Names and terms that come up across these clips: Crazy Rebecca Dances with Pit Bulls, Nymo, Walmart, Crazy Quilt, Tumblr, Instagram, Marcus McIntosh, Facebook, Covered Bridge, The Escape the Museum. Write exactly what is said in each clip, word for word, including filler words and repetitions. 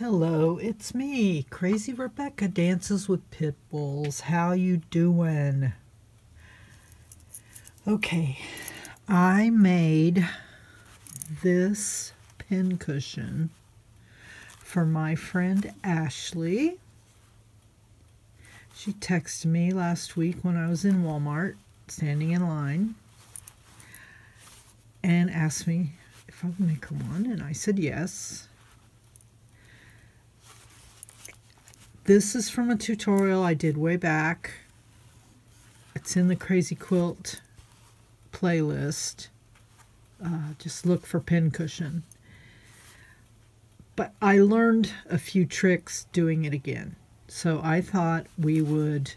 Hello, it's me, Crazy Rebecca Dances with Pit Bulls. How you doing? Okay, I made this pincushion for my friend Ashley. She texted me last week when I was in Walmart, standing in line, and asked me if I would make her one, and I said yes. This is from a tutorial I did way back. It's in the Crazy Quilt playlist. Uh, just look for pincushion. But I learned a few tricks doing it again. So I thought we would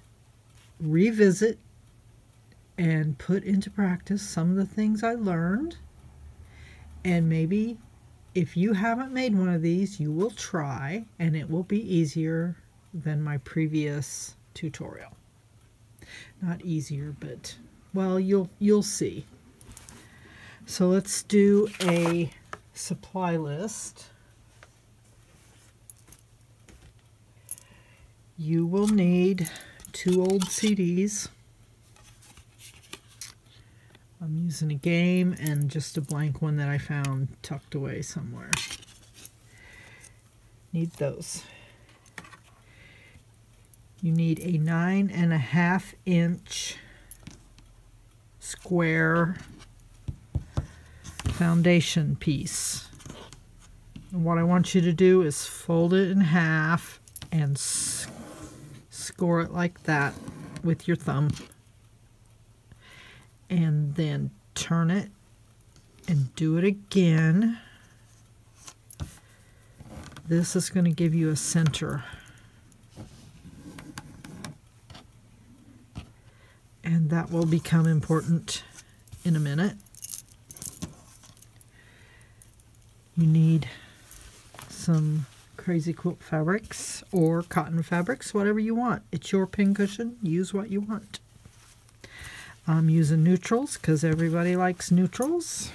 revisit and put into practice some of the things I learned. And maybe if you haven't made one of these, you will try, and it will be easier than my previous tutorial. Not easier, but well, you'll you'll see. So let's do a supply list. You will need two old C Ds. I'm using a game and just a blank one that I found tucked away somewhere. Need those. You need a nine and a half inch square foundation piece. And what I want you to do is fold it in half and score it like that with your thumb, and then turn it and do it again. This is going to give you a center. And that will become important in a minute. You need some Crazy Quilt fabrics or cotton fabrics, whatever you want. It's your pincushion. Use what you want. I'm using neutrals because everybody likes neutrals.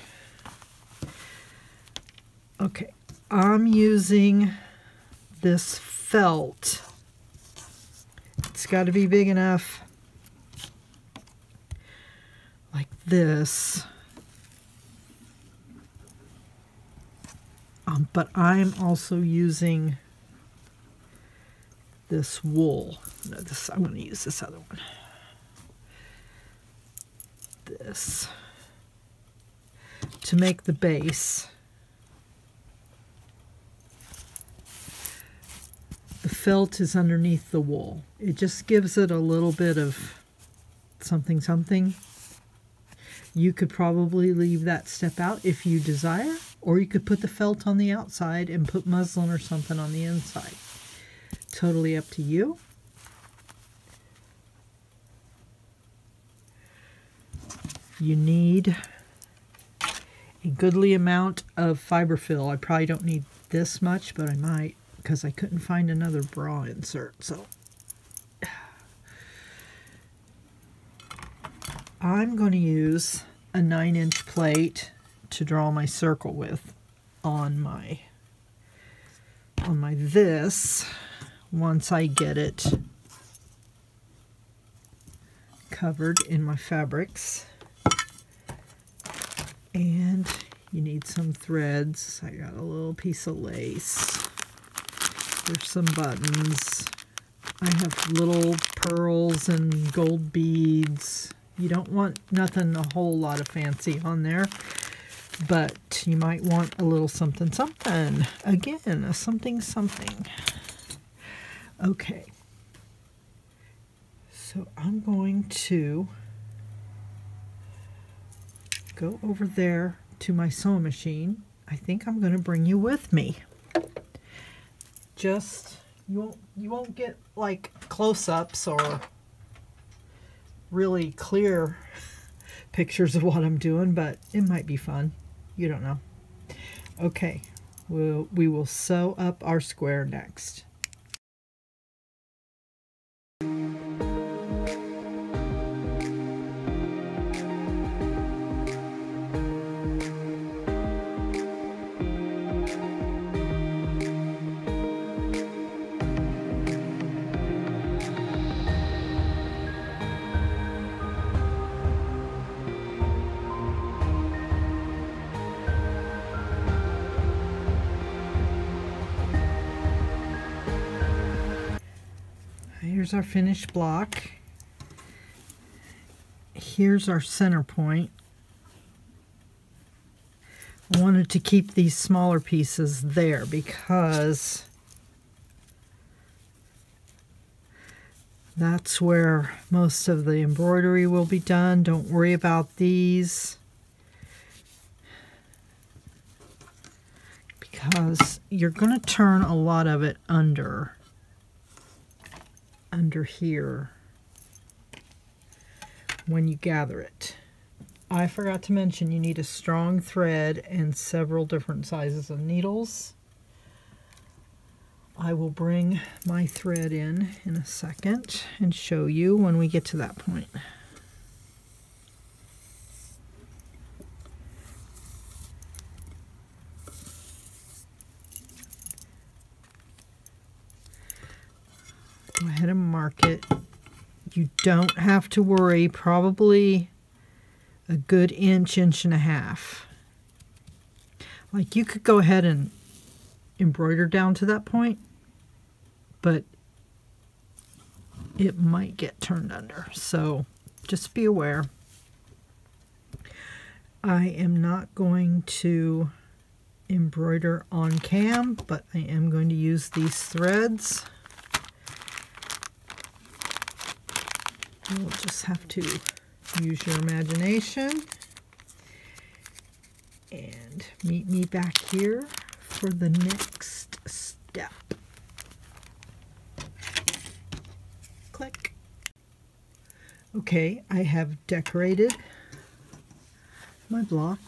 Okay, I'm using this felt. It's got to be big enough like this. Um, but I'm also using this wool. No, this I'm going to use this other one. This to make the base. The felt is underneath the wool. It just gives it a little bit of something something. You could probably leave that step out if you desire, or you could put the felt on the outside and put muslin or something on the inside. Totally up to you. You need a goodly amount of fiberfill. I probably don't need this much, but I might, because I couldn't find another bra insert. So I'm going to use a nine inch plate to draw my circle with on my on my this once I get it covered in my fabrics. And you need some threads. I got a little piece of lace. There's some buttons. I have little pearls and gold beads. You don't want nothing a whole lot of fancy on there, but you might want a little something something. Again, a something something. Okay. So I'm going to go over there to my sewing machine. I think I'm going to bring you with me. Just, you won't, you won't get like close-ups or really clear pictures of what I'm doing, but it might be fun. You don't know. Okay, we'll, we will sew up our square next. Here's our finished block. Here's our center point. I wanted to keep these smaller pieces there because that's where most of the embroidery will be done. Don't worry about these because you're going to turn a lot of it under, under here when you gather it. I forgot to mention you need a strong thread and several different sizes of needles. I will bring my thread in in a second and show you when we get to that point. Go ahead and mark it. You don't have to worry, probably a good inch, inch and a half. Like you could go ahead and embroider down to that point, but it might get turned under, so just be aware. I am not going to embroider on cam, but I am going to use these threads. You'll just have to use your imagination and meet me back here for the next step. Click. Okay, I have decorated my block.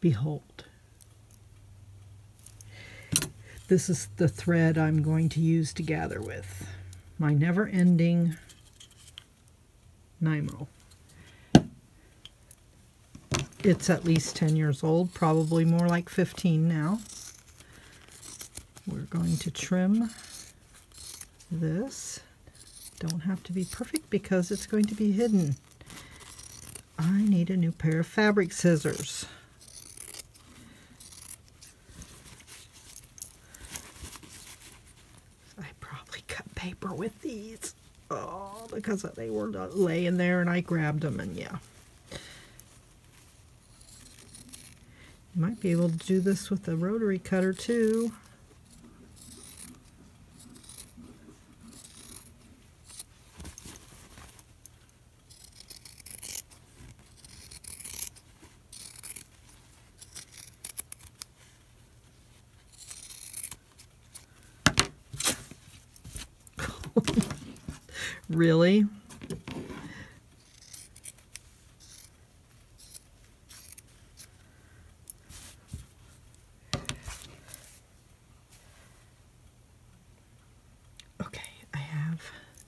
Behold. This is the thread I'm going to use to gather with. My never-ending Nymo. It's at least ten years old, probably more like fifteen now. We're going to trim this. Don't have to be perfect because it's going to be hidden. I need a new pair of fabric scissors. I probably cut paper with these. Oh, because they were laying there and I grabbed them and yeah. You might be able to do this with a rotary cutter too. Really?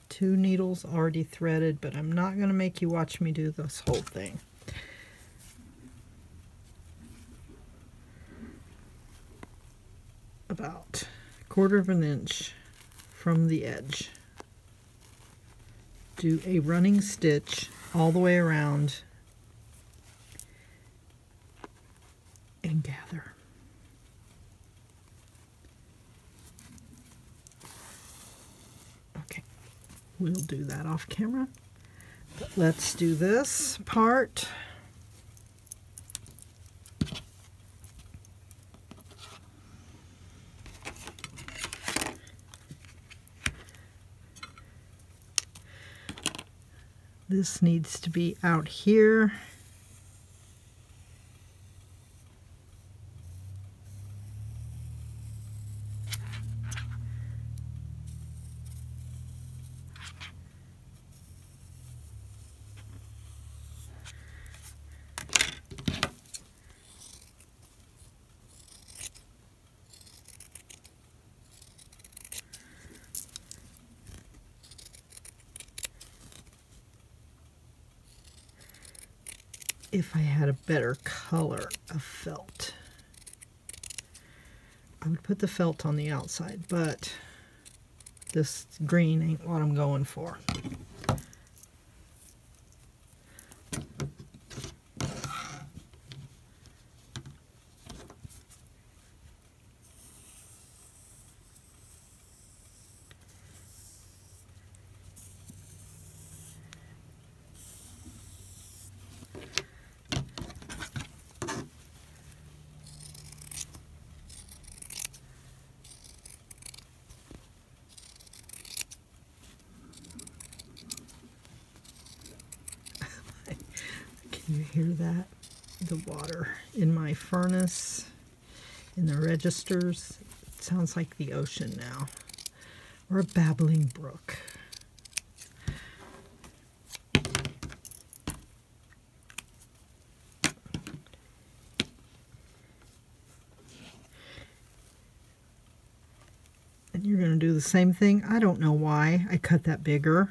Two needles already threaded, but I'm not going to make you watch me do this whole thing. About a quarter of an inch from the edge. Do a running stitch all the way around and gather. We'll do that off camera. But let's do this part. This needs to be out here. If I had a better color of felt, I would put the felt on the outside, but this green ain't what I'm going for. hear that? The water in my furnace, in the registers. It sounds like the ocean now, or a babbling brook. And you're going to do the same thing. I don't know why I cut that bigger.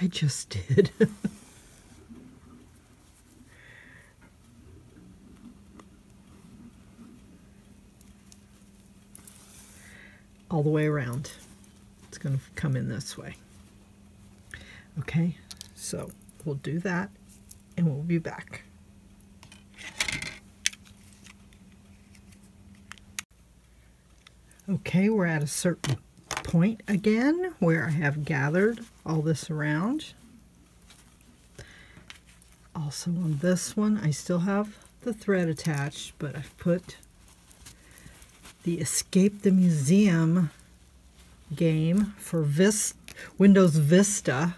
I just did. All the way around. It's going to come in this way. Okay, so we'll do that and we'll be back. Okay, we're at a certain point again where I have gathered all this around. Also on this one, I still have the thread attached, but I've put the Escape the Museum game for Vis- Windows Vista,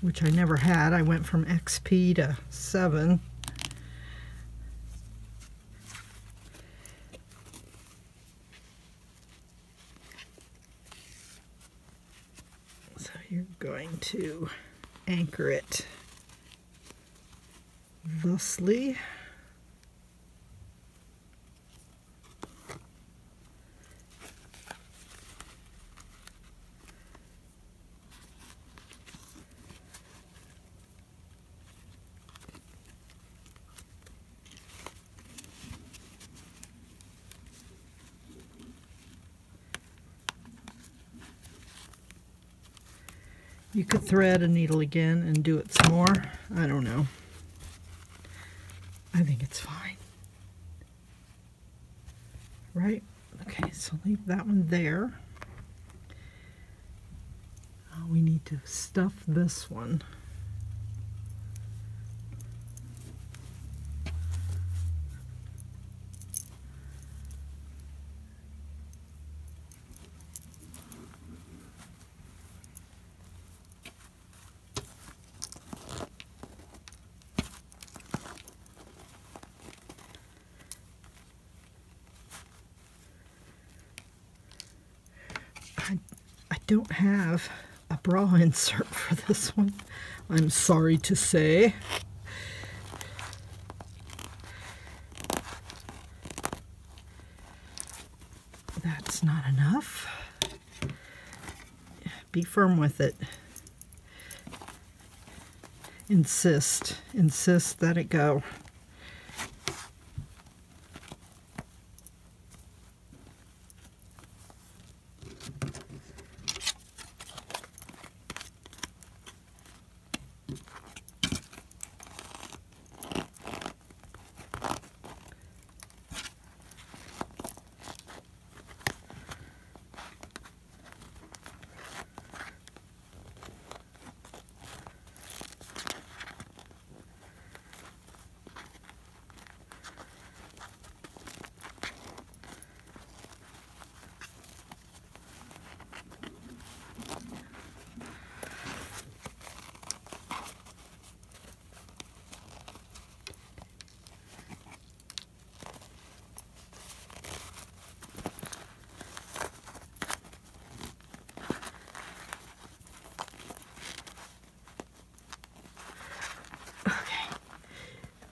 which I never had. I went from X P to seven. So you're going to anchor it thusly. You could thread a needle again and do it some more. I don't know. I think it's fine. Right? Okay, so leave that one there. Oh, we need to stuff this one. Don't have a bra insert for this one, I'm sorry to say. That's not enough. Be firm with it. Insist, insist that it go.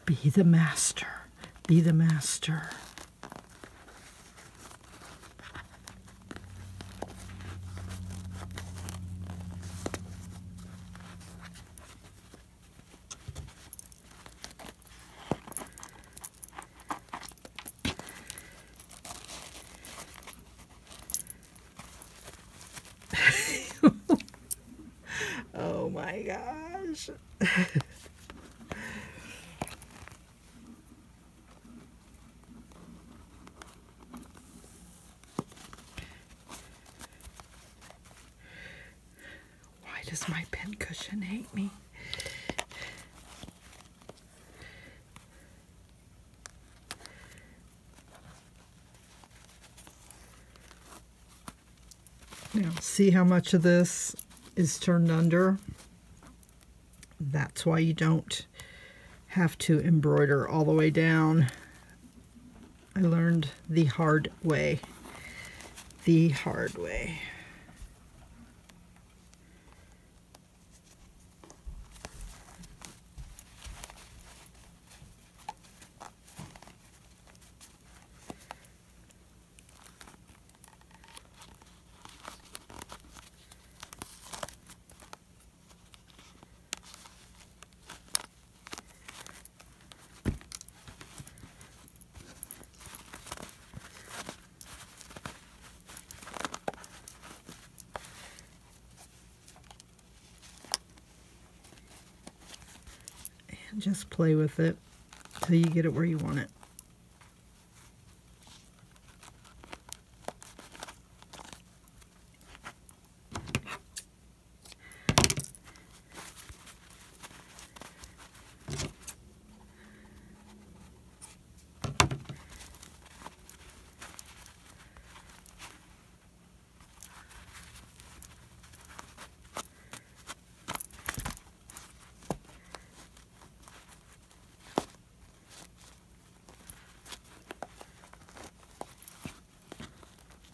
Be the master, be the master. Oh my gosh. My pincushion hate me. Now, see how much of this is turned under. That's why you don't have to embroider all the way down. I learned the hard way. The hard way. Just play with it till you get it where you want it.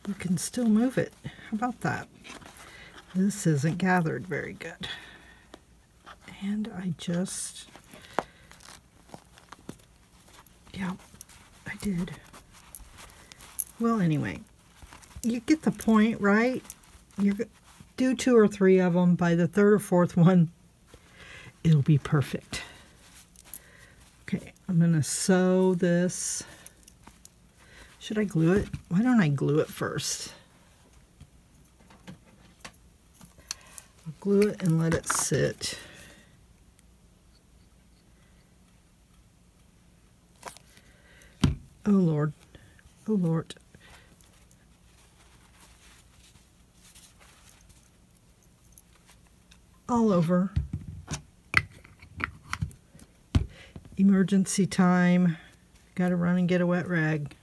You can still move it. How about that? This isn't gathered very good. And I just, yeah, I did. Well, anyway, you get the point, right? You do two or three of them. By the third or fourth one, it'll be perfect. Okay, I'm gonna sew this. Should I glue it? Why don't I glue it first? I'll glue it and let it sit. Oh Lord, oh Lord. All over. Emergency time. Gotta run and get a wet rag.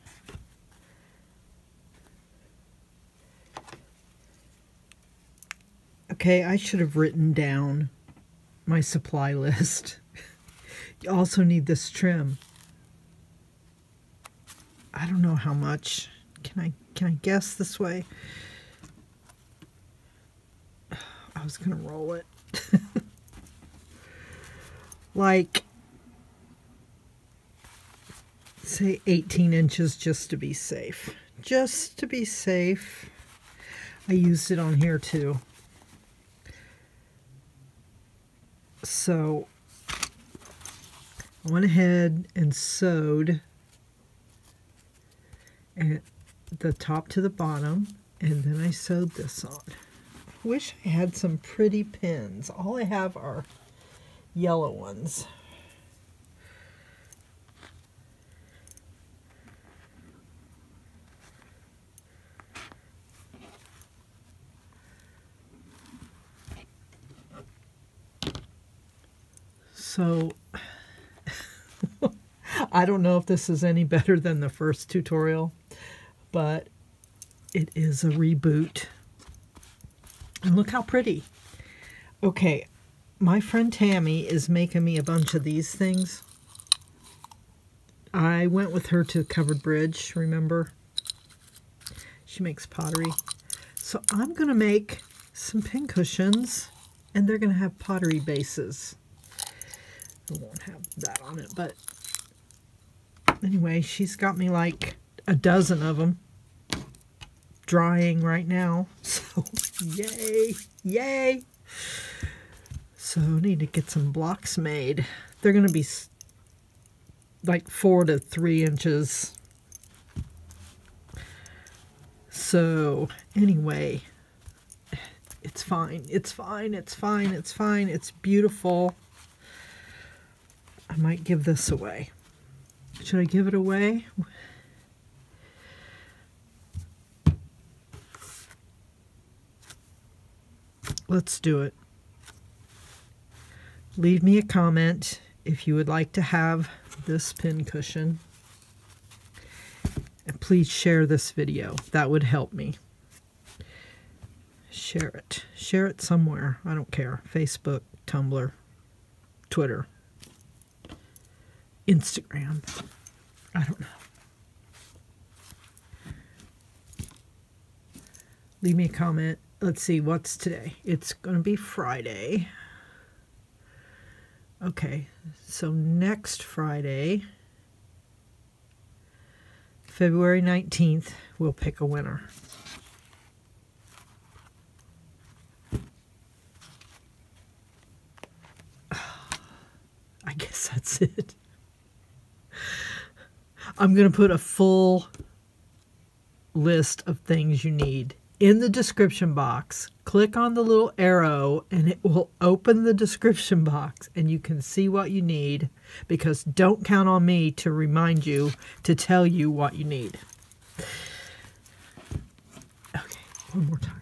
Okay, I should have written down my supply list. You also need this trim. I don't know how much. Can I can I guess this way? I was gonna roll it. Like, say eighteen inches just to be safe. Just to be safe. I used it on here too. So I went ahead and sewed at the top to the bottom, and then I sewed this on. I wish I had some pretty pins. All I have are yellow ones. So, I don't know if this is any better than the first tutorial, but it is a reboot. And look how pretty. Okay, my friend Tammy is making me a bunch of these things. I went with her to Covered Bridge, remember? She makes pottery. So I'm going to make some pin cushions, and they're going to have pottery bases. I won't have that on it, but anyway, she's got me like a dozen of them drying right now, so yay, yay. So I need to get some blocks made. They're going to be like four to three inches. So anyway, it's fine, it's fine, it's fine, it's fine, it's beautiful. I might give this away. Should I give it away? Let's do it. Leave me a comment if you would like to have this pin cushion. And please share this video. That would help me. Share it. Share it somewhere. I don't care. Facebook, Tumblr, Twitter, Instagram. I don't know. Leave me a comment. Let's see, what's today? It's going to be Friday. Okay, so next Friday, February nineteenth, we'll pick a winner. I guess that's it. I'm going to put a full list of things you need in the description box. Click on the little arrow and it will open the description box and you can see what you need, because don't count on me to remind you, to tell you what you need. Okay, one more time.